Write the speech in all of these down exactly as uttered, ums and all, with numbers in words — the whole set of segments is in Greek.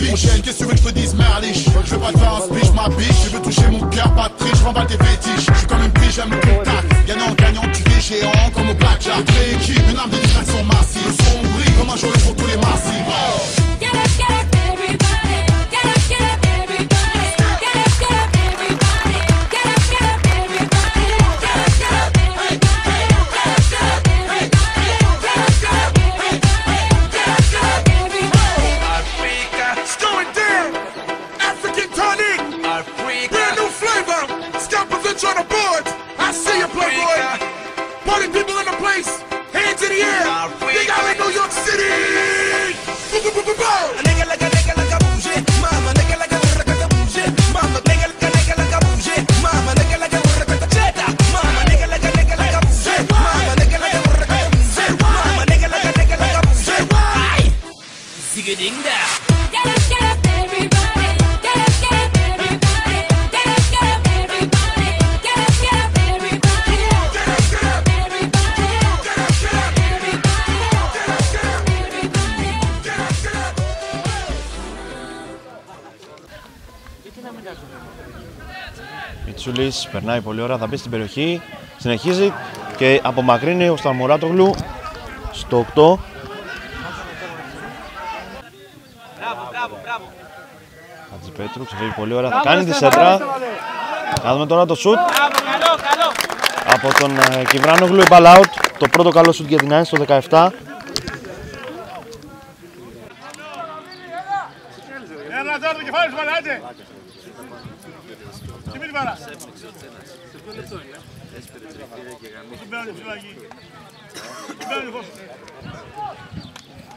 pique. Mon chien, qu'est-ce que tu veux que je te dise, merliche. Je veux pas te faire un speech, ma biche. Je veux toucher mon cœur, pas de triche, je m'emballe tes fétiches. Je suis comme une biche, j'aime le contact. Gagnant, gagnant, tu es géant comme au blackjack. J'ai équipe, une arme de distraction massive. Le son brille comme un jouet pour tous les massifs. Oh. Get up, get up, everybody. Get up, get up, everybody. Get up, get up, everybody. Get up, get up, everybody. Get up, get up, everybody. Get up, get up, everybody. Get up, get up, everybody. Africa, it's going down. African tonic. Africa, brand new flavor. Scalpers are trying to board. I see you, playboy. Party people in the place. Hands in the air. They got in New York City. A nigga like a nigga like a bougie, mama. Nigga like a nigga like a bougie, mama. Nigga like a nigga like a bougie, mama. Nigga like a nigga like a cheddar, mama. Nigga like a nigga like a bougie, mama. Nigga like a nigga like a bougie, mama. Nigga like a nigga like a bougie, mama. Zigga ding da. Μιτσουλής περνάει πολύ ώρα, θα μπει στην περιοχή, συνεχίζει και απομακρύνει ο Σταμουράτογλου στο οκτώ. Μπράβο, μπράβο, μπράβο. Χατζηπέτρου ξεφεύγει πολύ ώρα, μπράβο, θα κάνει τη σέντρα. Θα δούμε τώρα το σουτ. Από τον uh, Κιβράνογλου, ball out, το πρώτο καλό σουτ για την ΑΕΝΣ στο δεκαεπτά.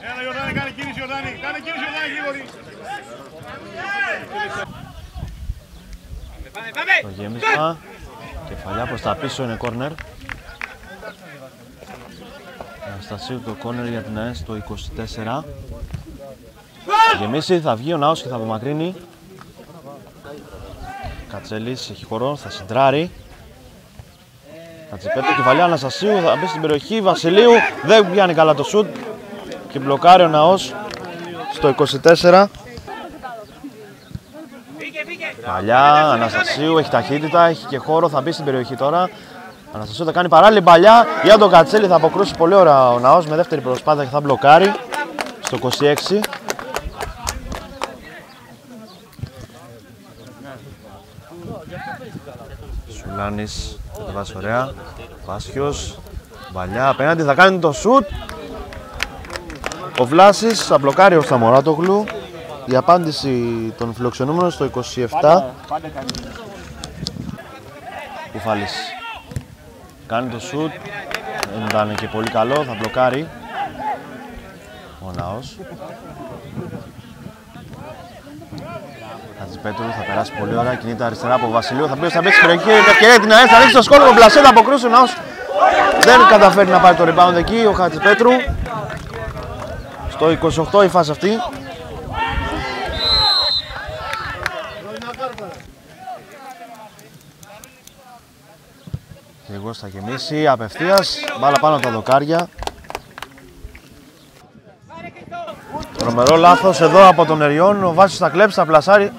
Έλα Ιωάννη, κάνε κίνηση Ιωάννη, κάνε κίνηση Ιωάννη γρήγορη. Το γέμισμα, κεφαλιά προς τα πίσω είναι κόρνερ. Αναστασίου το κόρνερ για την ΑΕΣ το είκοσι τέσσερα. Γεμίσει, θα βγει ο Ναός και θα απομακρύνει. Κατσέλης έχει χώρο, θα συντράρει. Χατζηπέτρου, κεφαλιά Αναστασίου, θα μπει στην περιοχή Βασιλείου, δεν πιάνει καλά το σουτ και μπλοκάρει ο Ναός στο είκοσι τέσσερα. Παλιά, Αναστασίου, έχει ταχύτητα, έχει και χώρο, θα μπει στην περιοχή τώρα. Αναστασίου θα κάνει παράλληλη παλιά για τον Κατσέλη, θα αποκρούσει πολύ ώρα ο Ναός με δεύτερη προσπάθεια και θα μπλοκάρει στο είκοσι έξι. Σουλάνης, κατεβάσει ωραία, Βάσιος, παλιά, απέναντι θα κάνει το σουτ. Ο Βλάσης θα μπλοκάρει ο Σταμουράτογλου. Η απάντηση των φιλοξενούμενων στο είκοσι επτά. Κουφαλής κάνει το σουτ, δεν ήταν και πολύ καλό, θα μπλοκάρει ο Ναός. Χατζηπέτρου θα περάσει πολύ ώρα, κινείται αριστερά από Βασιλείου, θα παίξει στην περιοχή, ευκαιρία την ΑΕΣ, θα ρίξει το σκόλο, ο Βλασέ θα αποκρούσει ο Ναός. Δεν καταφέρει να πάρει το rebound εκεί ο Χατζηπέτρου. Το είκοσι οκτώ η φάση αυτή. Και εγώ θα γεμίσει απευθείας, μπάλα πάνω από τα δοκάρια. Τρομερό λάθος εδώ από τον Εριών, ο Βάσιος θα κλέψει, θα πλασάρει.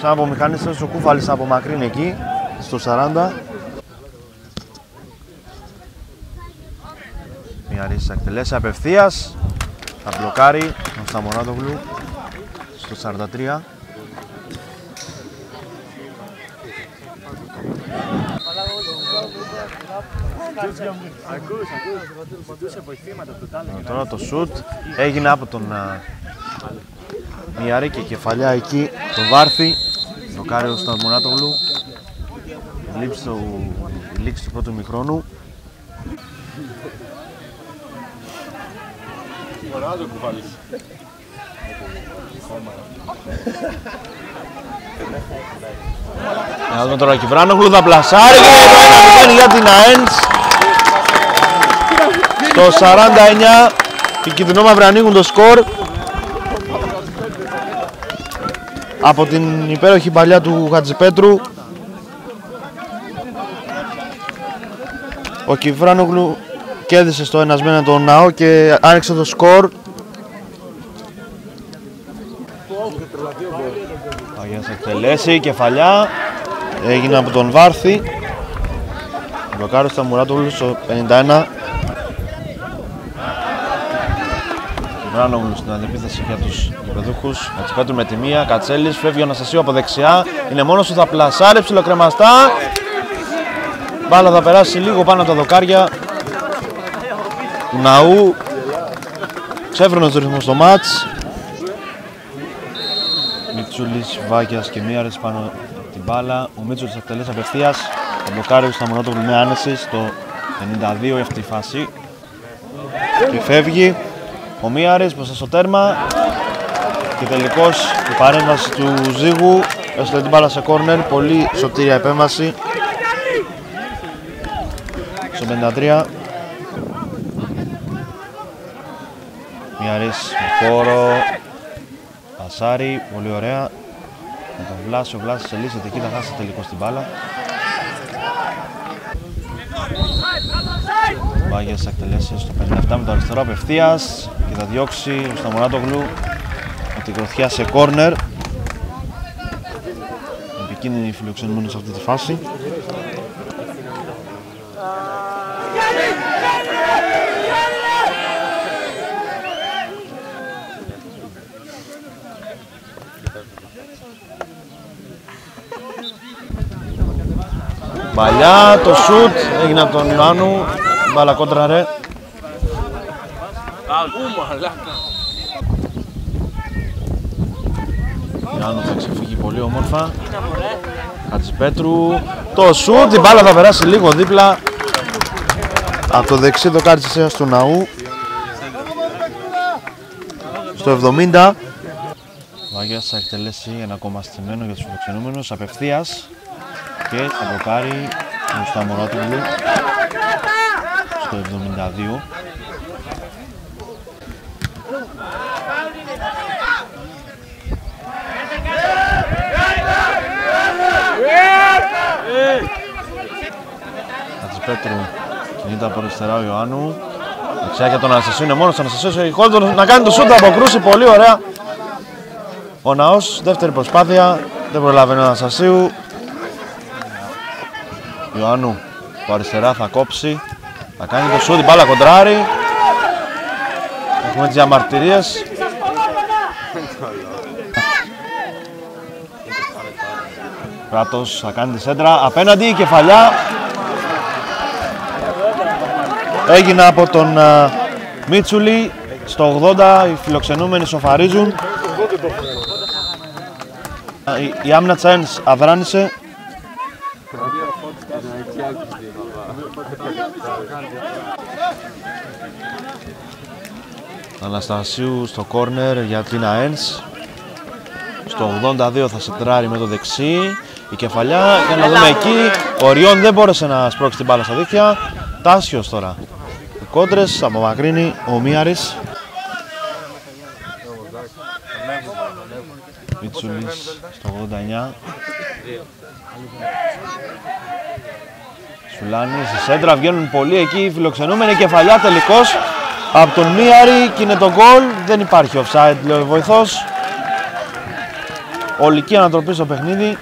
Σαν απομηχανίστες ο Κούφαλης απομακρύνει εκεί, στο σαράντα. Μιαρής θα εκτελέσει απευθείας, θα μπλοκάρει τον Σταμουράτογλου στο σαράντα τρία. Τώρα το σουτ έγινε από τον Μιαρή και κεφαλιά εκεί τον Βάρθη, μπλοκάρει ο Σταμουράτογλου, η λήξη του πρώτου μικρόνου. Μωράζω ο Κουφαλής. Να δούμε τώρα ο Κιβράνογλου, θα πλασάρει και το ένα μηδέν για την ΑΕΝΣ. Το σαράντα εννιά οι Κιδινό Μαύροι ανοίγουν το σκορ από την υπέροχη παλιά του Χατζηπέτρου. Ο Κιβράνογλου κέρδισε στο ένα μηδέν τον Ναό και άνοιξε το σκορ. Τελέσει η κεφαλιά. Έγινε από τον Βάρθη. Μπλοκάρει Σταμουράτογλου στο πενήντα ένα. Βράνομου στην αντεπίθεση για τους γηπεδούχους. Χατζηπέτρου με τη μία. Κατσέλης φεύγει ο Αναστασίου από δεξιά. Είναι μόνος του, θα πλασάρει ψιλοκρεμαστά. Μπάλα θα περάσει λίγο πάνω από τα δοκάρια του Ναού. Ξέφρονος ρυθμός στο μάτς. Μίτσουλης, Βάκιας και Μιαρής πάνω από την μπάλα. Ο Μίτσουλης εκτελέσει απευθείας. Το μπλοκάρει στα Μονατόγλου με άνεση στο ενενήντα δύο αυτή η φάση. Και φεύγει ο Μιαρής προς το τέρμα. Και τελικώς η παρέμβαση του Ζίγου. Έστειλε την μπάλα σε κόρνερ. Πολύ σωτήρια επέμβαση. Στο πενήντα τρία. Μιαρής με χώρο. Πασάρι, πολύ ωραία. Με τον Βλάσιο, ο Βλάσιος ελίσσεται εκεί, θα χάσει τελικώς την μπάλα. Ο Βάγιας εκτελέσει στο πενήντα επτά με το αριστερό απευθείας και θα διώξει ο Σταμουράτογλου με την κροθιά σε κόρνερ. Επικίνδυνη φιλοξενούμενη σε αυτή τη φάση. Παλιά, το σουτ έγινε από τον Ιωάννου. Μπάλα κόντρα ρε. Ιωάννου θα ξεφύγει πολύ όμορφα. Χατζηπέτρου. Το σουτ, η μπάλα θα περάσει λίγο δίπλα από το δεξί δοκάρι της έσχας του Ναού. Στο εβδομήντα. Ο Άγιας θα εκτελέσει ένα ακόμα στημένο για τους φιλοξενούμενους απευθείας. Και θα μπλοκάρει τον Σταμουράτογλου στο εβδομήντα δύο. Χατζηπέτρου κινείται από αριστερά ο Ιωάννου. Δεξιά για τον Αναστασίου, είναι μόνος ο Αναστασίου. Έχει χώρο να κάνει το σούτ, αποκρούσει πολύ ωραία. Ο Ναός, δεύτερη προσπάθεια, δεν προλαβαίνει ο Αναστασίου. Ιωάννου που αριστερά θα κόψει, θα κάνει το σούτ, μπάλα κοντράρι. Έχουμε τις διαμαρτυρίες. Κράτος θα κάνει τη σέντρα, απέναντι η κεφαλιά. Έγινε από τον uh, Μίτσουλη, στο ογδόντα οι φιλοξενούμενοι σοφαρίζουν. Η, η άμυνα της ΑΕΝΣ αδράνησε. Αναστασίου στο κόρνερ για την ΑΕΝΣ. Στο ογδόντα δύο θα σεντράρει με το δεξί. Η κεφαλιά, για να δούμε εκεί. Ο Ριόν δεν μπόρεσε να σπρώξει την μπάλα στα δίχτυα. Τάσιος τώρα. Οι Κότρες από Μακρίνη, ο Μιαρής. Μίτσουλης στο ογδόντα εννιά. Σουλάνη στη σέντρα, βγαίνουν πολλοί εκεί οι φιλοξενούμενοι. Κεφαλιά τελικώς από τον Μίαρη και είναι το γκολ. Δεν υπάρχει offside, λέει ο βοηθός. Ολική ανατροπή στο παιχνίδι.